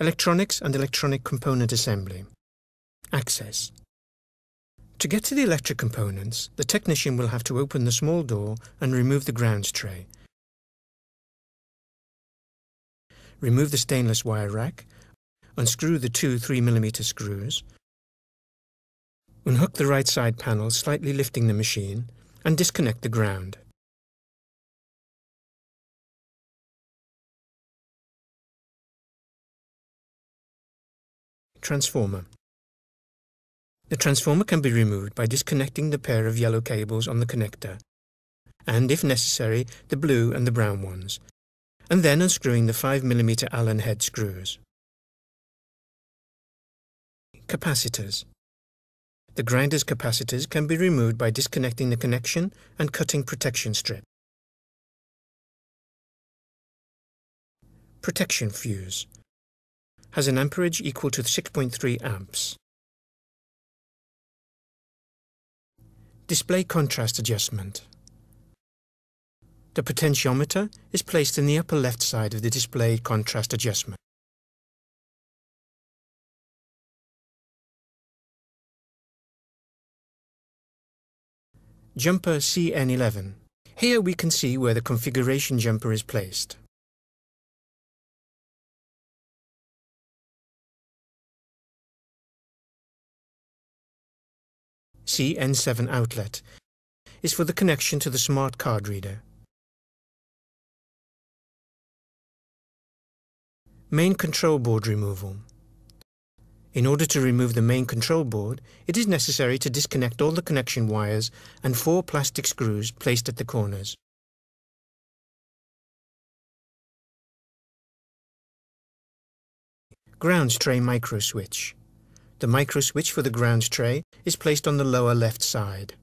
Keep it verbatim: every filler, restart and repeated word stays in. Electronics and electronic component assembly. Access. To get to the electric components, the technician will have to open the small door and remove the grounds tray. Remove the stainless wire rack, unscrew the two three millimeter screws, unhook the right side panel, slightly lifting the machine, and disconnect the ground. Transformer. The transformer can be removed by disconnecting the pair of yellow cables on the connector, and if necessary, the blue and the brown ones, and then unscrewing the five millimeter Allen head screws. Capacitors. The grinder's capacitors can be removed by disconnecting the connection and cutting protection strip. Protection fuse. Has an amperage equal to six point three amps. Display contrast adjustment. The potentiometer is placed in the upper left side of the display contrast adjustment. Jumper C N eleven. Here we can see where the configuration jumper is placed. C N seven outlet is for the connection to the smart card reader. Main control board removal. In order to remove the main control board, it is necessary to disconnect all the connection wires and four plastic screws placed at the corners. Grounds tray microswitch. The microswitch for the grounds tray is placed on the lower left side.